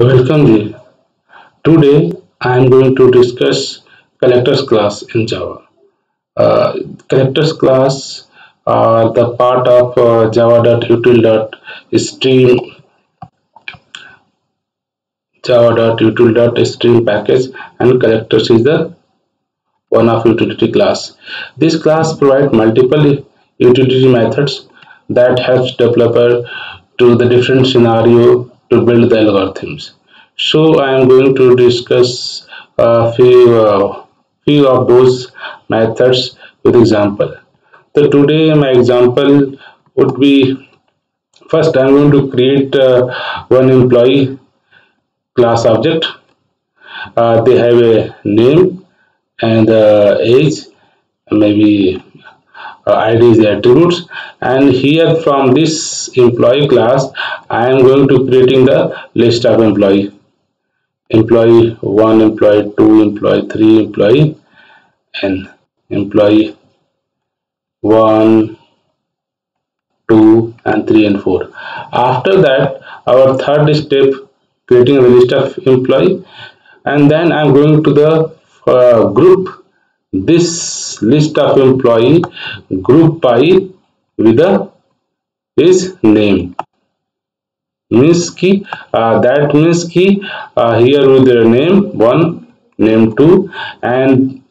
Welcome there. Today I am going to discuss collectors class in Java. Collectors class are the part of java.util.stream package, and collectors is the one of utility class. This class provides multiple utility methods that helps developer to the different scenario to build the algorithms. So I am going to discuss a few of those methods with example. So today my example would be, first I am going to create one employee class object. They have a name and age, maybe ID is the attributes, and here from this employee class I am going to creating the list of employee 1, employee 2, employee 3, employee n. Employee 1, 2 and 3 and 4. After that, our third step, creating a list of employee, and then I am going to the group this list of employee group by with the his name. Means ki that means ki here with their name 1, name 2, and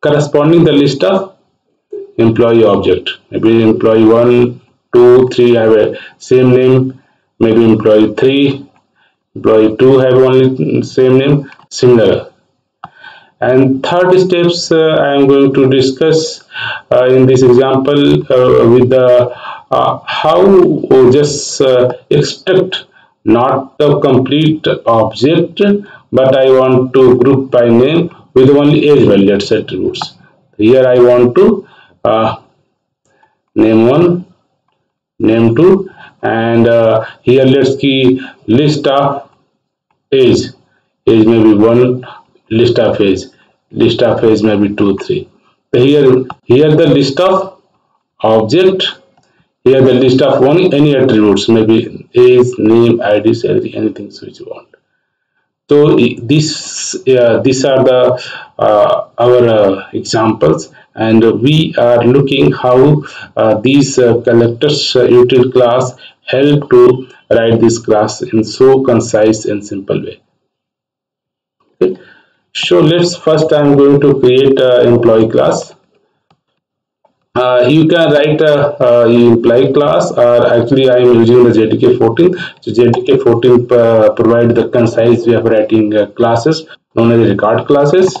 corresponding the list of employee object. Maybe employee 1, 2, 3 have a same name. Maybe employee 3, employee 2 have only same name, similar. And third steps I am going to discuss in this example with the how just extract not the complete object, but I want to group by name with only age value attributes. Here I want to name 1, name 2, and here let's key list of age. Age may be 1. List of age may be 2, 3. Here the list of object, here the list of only any attributes, maybe age, name, ID, salary, anything which you want. So these are the our examples, and we are looking how these collectors util class help to write this class in so concise and simple way. Okay. So let's first I am going to create an employee class. You can write an employee class, or actually I am using the JDK 14. So JDK 14 provide the concise way of writing classes known as record classes.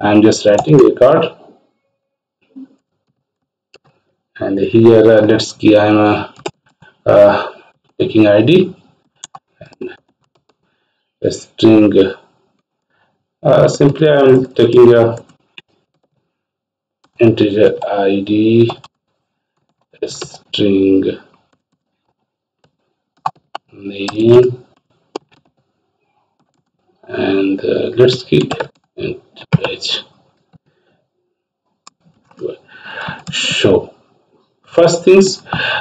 I am just writing record, and here let's see I am taking ID and a string. Simply I am taking a integer ID, a string name, and let's keep integer. So first things,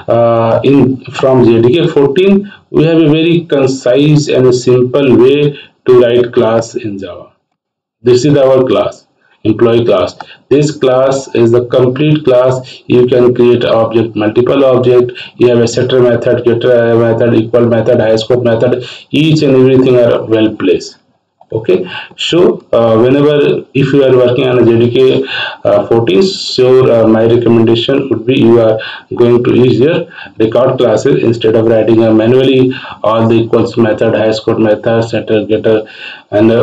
from JDK 14 we have a very concise and simple way to write class in Java. This is our class, employee class. This class is the complete class. You can create object, multiple object. You have a setter method, getter method, equal method, highscope method. Each and everything are well placed. Okay. So whenever if you are working on a JDK 14, so my recommendation would be you are going to use your record classes instead of writing manually all the equals method, highscope method, setter, getter. And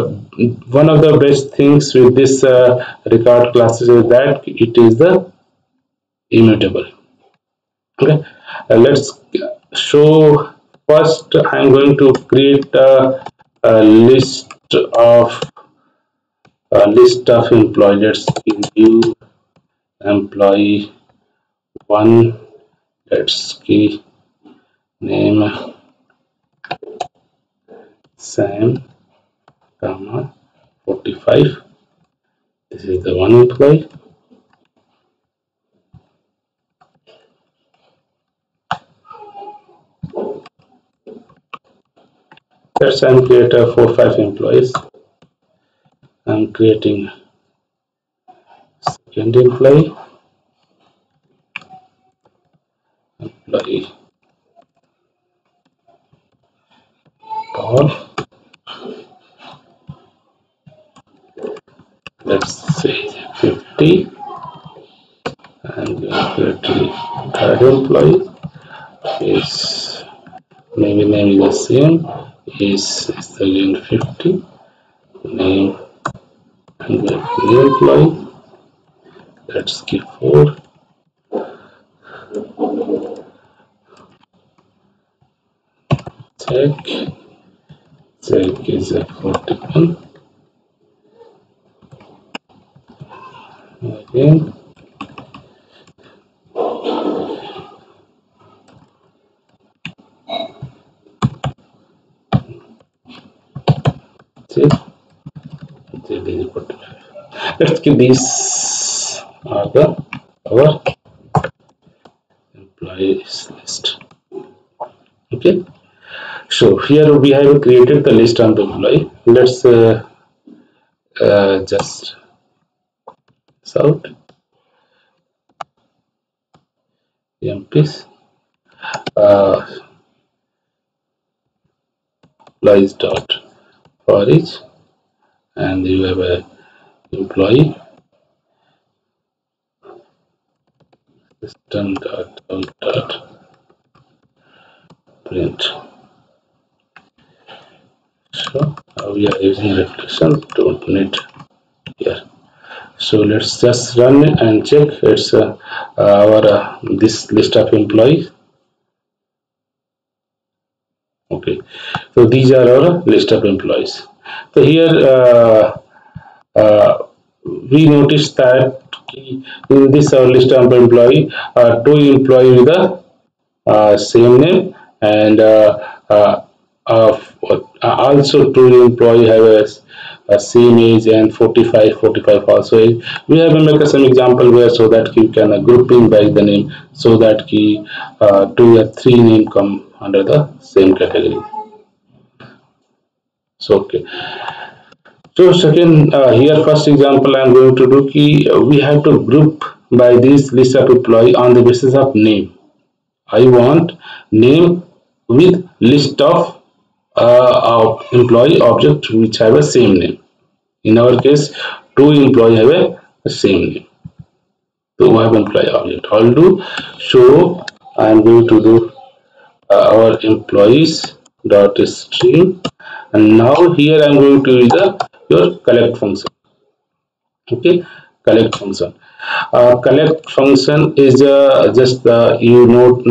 one of the best things with this record classes is that it is the immutable. Okay. Let's show. First I am going to create a list of employee. Let's give you employee 1. Let's key name Sam, comma 45. This is the one employee. Let's say I create 4-5 employees. I'm creating second employee Paul. Let's say 50. And creating third employee is maybe name the same. Is again 50. Name and the new employee. Let's give 4. Check is a 41. Again. Let's give these are our employees list. Okay, so here we have created the list on the employee. Let's just sort empties employees dot for each, and you have a employee system dot out dot print. So now we are using reflection, don't need here. So let's just run it and check. It's our this list of employees. Okay, so these are our list of employees. So here we noticed that in this our list of employee are 2 employees with the same name, and also 2 employees have a same age, and 45 also age. We have make some example where so that you can grouping by the name, so that 2 or 3 name come under the same category. So okay. So second here first example I am going to do ki we have to group by this list of employee on the basis of name. I want name with list of employee object which have a same name. In our case 2 employee have a same name. So we have employee object. I'll do show. I am going to do our employees dot stream, and now here I am going to use the your collect function. Okay, collect function. Collect function is just you know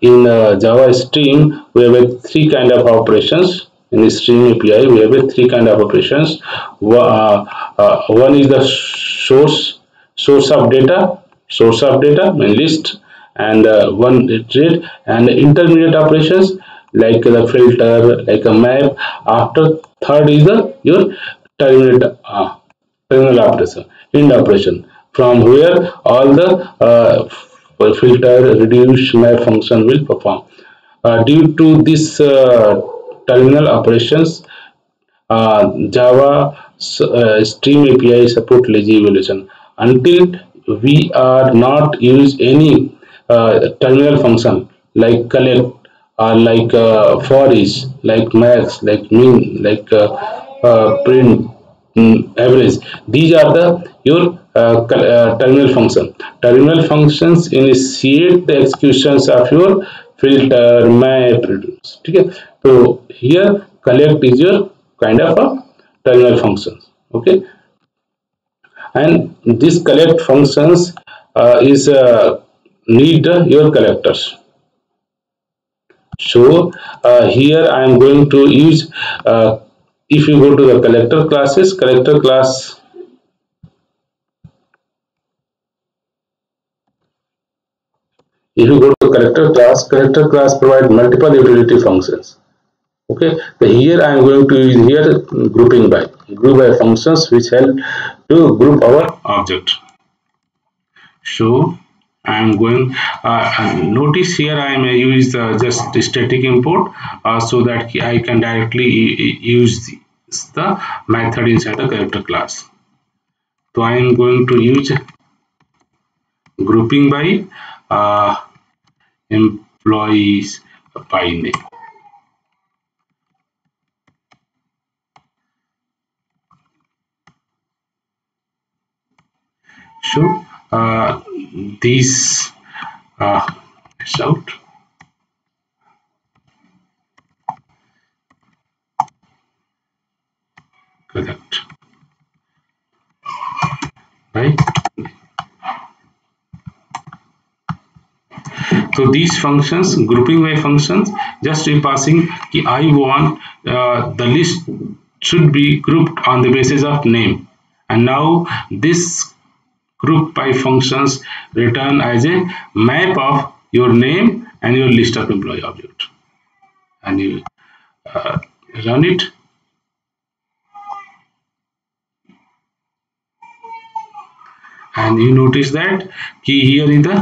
in Java stream we have a 3 kind of operations. In the stream API we have a 3 kind of operations. One is the source of data and list, and one iterate and intermediate operations like the filter, like a map. After third is the your terminal operation, end operation, from where all the filter, reduce, map function will perform. Due to this terminal operations, Java Stream API support lazy evaluation. Until we are not use any terminal function like collect, or like for each, like max, like mean, like print, average. These are the your terminal function. Terminal functions initiate the executions of your filter, map, reduce. Okay? So here collect is your kind of a terminal functions. Okay, and this collect functions is need your collectors. So here I am going to use if you go to the collector classes, collector class, if you go to collector class provide multiple utility functions. Okay, so here I am going to use here grouping by functions which help to group our object. So I am going, notice here I may use just static import so that I can directly use the method inside the character class. So I am going to use grouping by employees by name. So these is out. Correct. Right. So these functions, grouping by functions, just repassing ki I want the list should be grouped on the basis of name, and now this group by functions return as a map of your name and your list of employee object, and you run it. And you notice that key here in the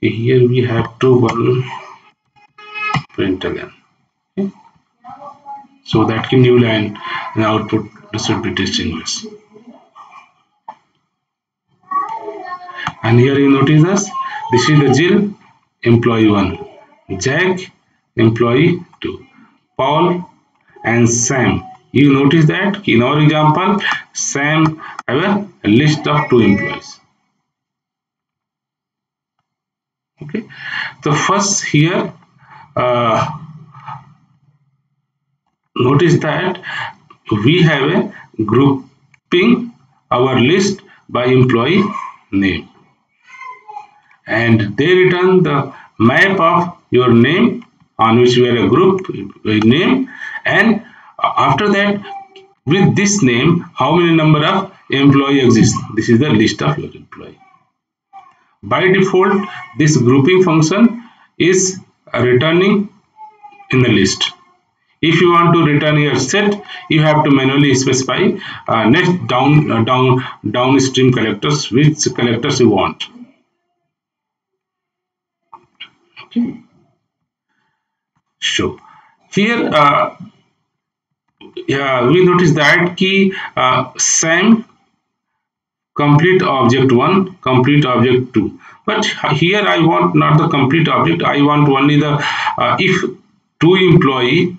here we have to print again, okay? So that key new line and output should be distinguished. And here you notice this. This is the Jill employee 1, Jack employee 2, Paul and Sam. You notice that in our example Sam have a list of 2 employees. Okay, so first here notice that we have a grouping our list by employee name, and they return the map of your name on which we are a group name, and after that with this name how many number of employee exist. This is the list of your employee. By default this grouping function is returning in the list. If you want to return your set, you have to manually specify next downstream collectors, which collectors you want. Okay. So here we notice that key Sam complete object 1, complete object 2, but here I want not the complete object, I want only the if 2 employee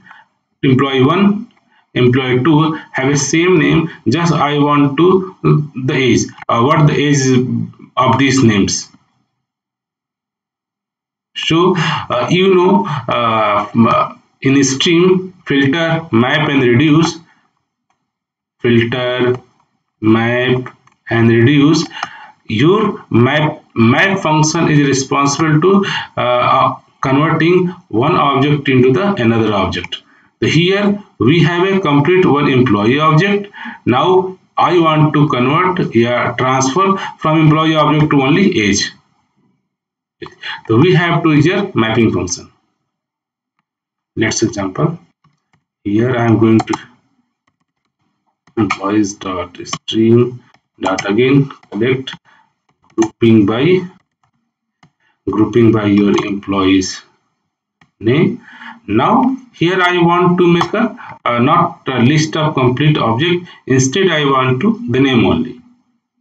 1 employee 2 have a same name, just I want to the age, what the age of these names. So you know in stream filter, map and reduce, filter, map and reduce, your map function is responsible to converting one object into the another object. Here we have a complete 1 employee object. Now I want to convert transfer from employee object to only age. So we have to use a mapping function. Let's example. Here I am going to employees dot stream dot again collect grouping by your employees name. Now here I want to make a not a list of complete object, instead I want to the name only.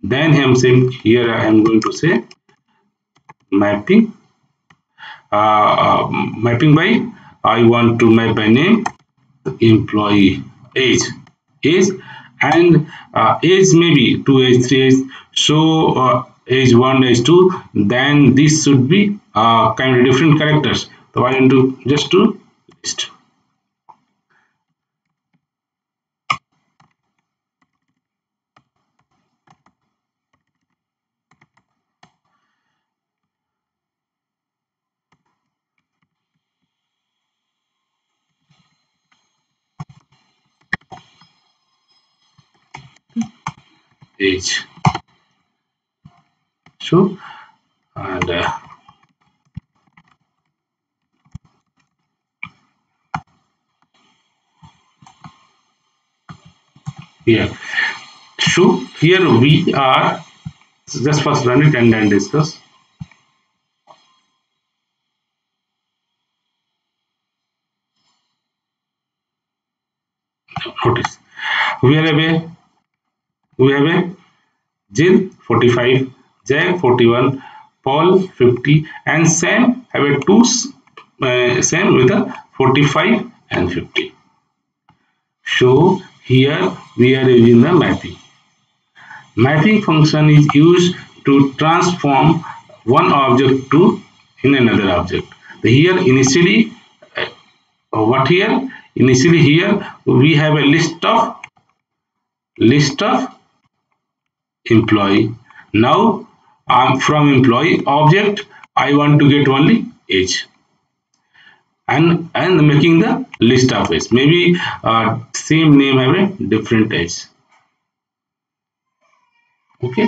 Then I'm saying here I am going to say mapping mapping by, I want to map by name the employee age, and age may be 2 age 3 age, so age 1 age 2, then this should be kind of different characters. So I want to just to list. Age. So and yeah, show. Here we are, so just first run it and then discuss. Notice we have a Jill 45, Jack 41, Paul 50, and Sam have a two Sam with a 45 and 50. So here we are using the mapping. Mapping function is used to transform one object to in another object. Here initially here we have a list of employee. Now I'm from employee object I want to get only age, and making the list of age. Maybe same name have a different age. Okay,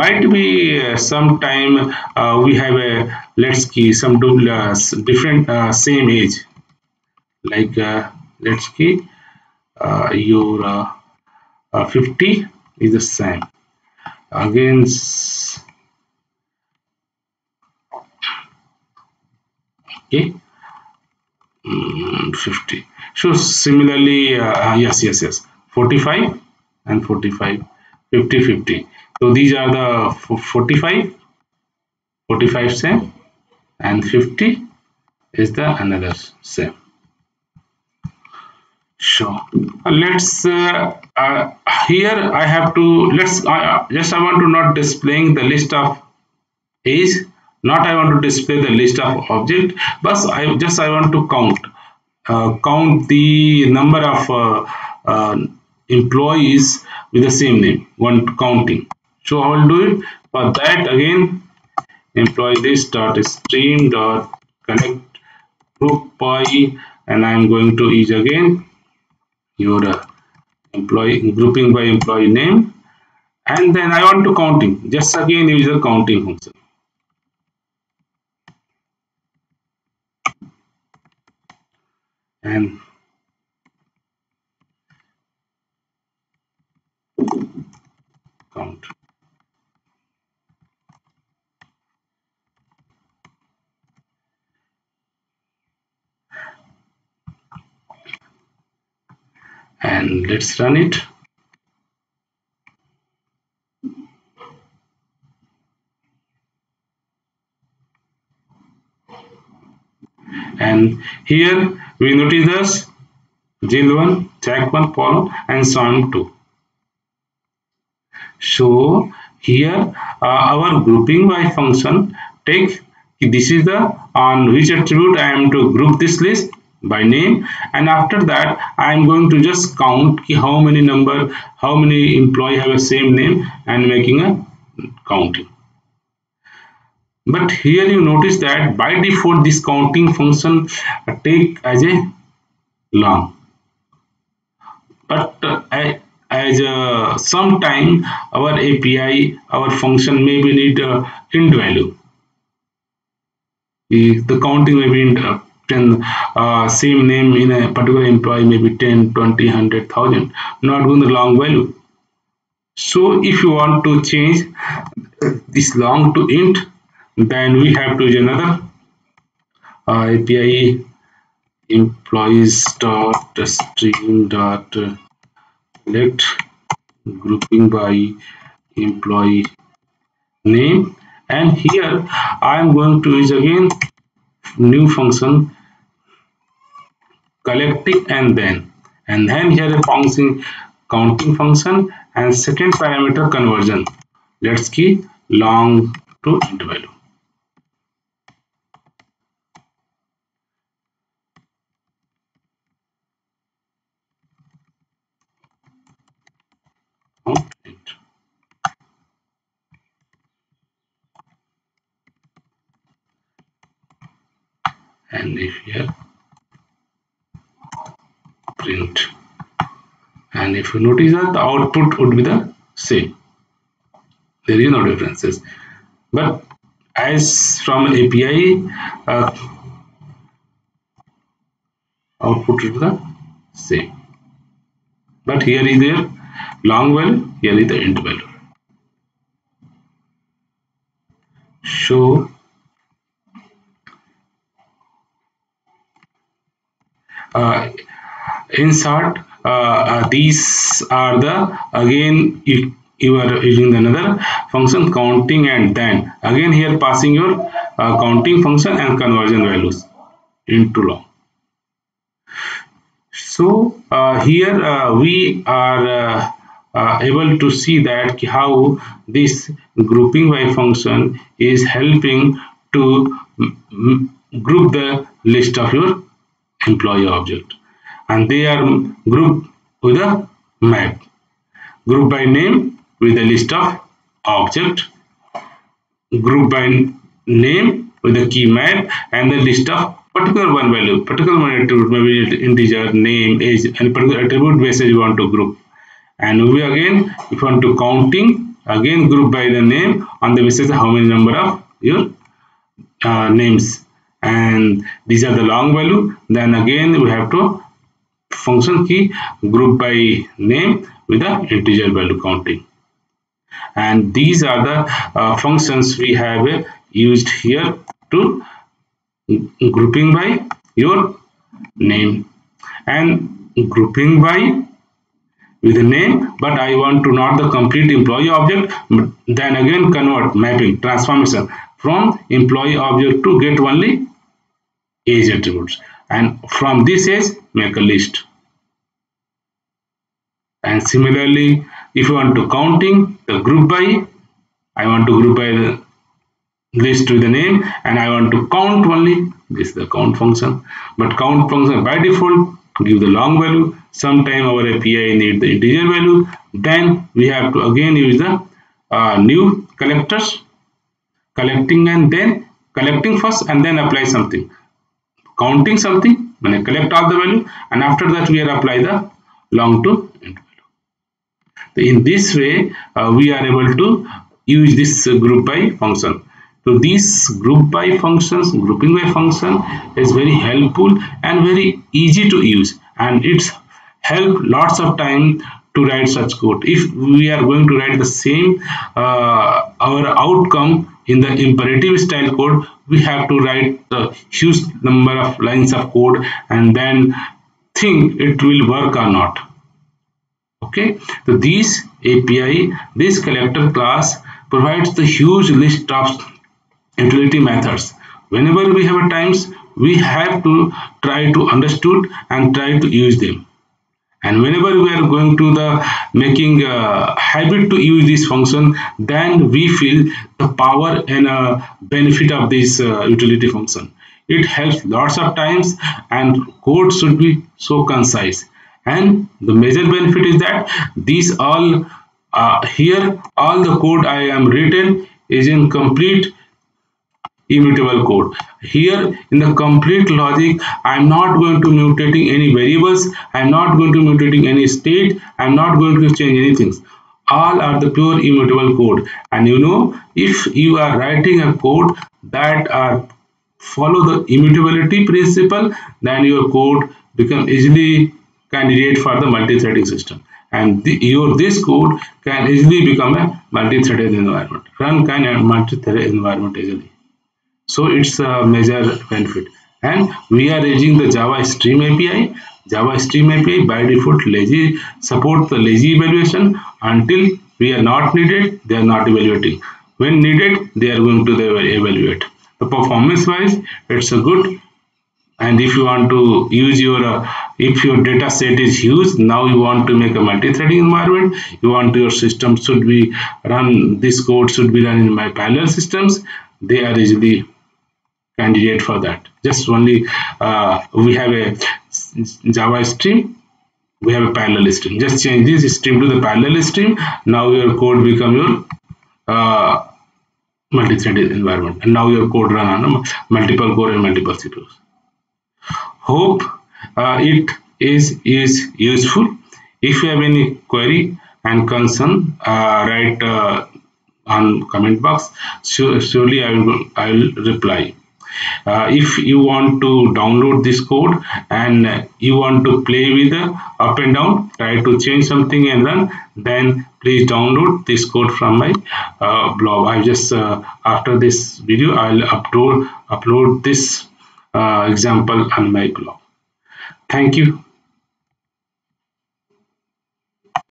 might be sometime we have a let's key some different same age, like let's key your 50 is the same against. Okay, 50. So similarly, yes 45 and 45, 50. So these are the 45 same, and 50 is the another same. Sure. Let's here I have to just I want to not displaying the list of age, not I want to display the list of object, but I want to count the number of employees with the same name, one counting. So I will do it. For that again employee list dot stream dot connect group by, and I am going to use again your employee grouping by employee name, and then I want to counting. Just again use the counting function. And count. And let's run it. And here we notice this Jill 1, Jack 1, Paul and Sam 2. So here our grouping by function take this is the on which attribute I am to group this list by name, and after that I am going to just count how many employee have a same name and making a counting. But here you notice that by default this counting function take as a long, but as sometime our API our function maybe need int value. The counting may be in 10 same name in a particular employee, maybe 10 20 100 1000, not going the long value. So if you want to change this long to int, then we have to use another API employees dot stream dot collect grouping by employee name, and here I am going to use again new function collecting, and then here a function counting function, and second parameter conversion let's key long to int value. And if here print, and if you notice that the output would be the same, there is no differences. But as from API output would be the same, but here is there long value, here is the int value. Show in short, these are the again you are using another function counting, and then again here passing your counting function and conversion values into long. So here we are able to see that how this grouping by function is helping to group the list of your employee object, and they are grouped with a map, group by name with a list of object, group by name with a key map, and the list of particular one value, particular one attribute, maybe integer, name, age, and particular attribute basis you want to group. And we again, if you want to counting, again group by the name on the basis of how many number of your names, and these are the long value. Then again we have to function key group by name with the integer value counting. And these are the functions we have used here to grouping by your name, and grouping by with a name, but I want to not the complete employee object, but then again convert mapping transformation from employee object to get only age attributes, and from this age make a list. And similarly, if you want to counting, the group by, I want to group by the list with the name, and I want to count only, this is the count function. But count function by default give the long value. Sometime our API need the integer value, then we have to again use the new collectors, collecting, and then collecting first and then apply something, counting something, when I collect all the value, and after that we are apply the long to int. In this way we are able to use this group by function. So these group by functions, grouping by function is very helpful and very easy to use, and it's helped lots of time to write such code. If we are going to write the same our outcome in the imperative style code, we have to write a huge number of lines of code and then think it will work or not. Okay, so these API, this collector class provides the huge list of utility methods. Whenever we have times, we have to try to understood and try to use them. And whenever we are going to the making a habit to use this function, then we feel the power and benefit of this utility function. It helps lots of times, and code should be so concise. And the major benefit is that these all here all the code I am written is in complete immutable code. Here in the complete logic, I am not going to mutating any variables, I am not going to mutating any state, I am not going to change anything. All are the pure immutable code. And you know, if you are writing a code that are follow the immutability principle, then your code become easily candidate for the multi-threading system, and this code can easily become a multi-threaded environment, run kind of multi-threaded environment easily. So it's a major benefit. And we are using the Java Stream API. Java Stream API by default lazy support the lazy evaluation. Until we are not needed, they are not evaluating. When needed, they are going to evaluate. The performance wise, it's a good. And if you want to use your if your data set is huge, now you want to make a multi-threading environment, you want your system should be run, this code should be run in my parallel systems, they are easily candidate for that. Just only we have a Java stream, we have a parallel stream, just change this stream to the parallel stream, now your code become your multi-threaded environment, and now your code run on multiple core and multiple CPUs. Hope it is useful. If you have any query and concern, write on comment box. Surely I will reply. If you want to download this code and you want to play with up and down, try to change something and run, then please download this code from my blog. I just after this video I'll upload this example on my blog. Thank you.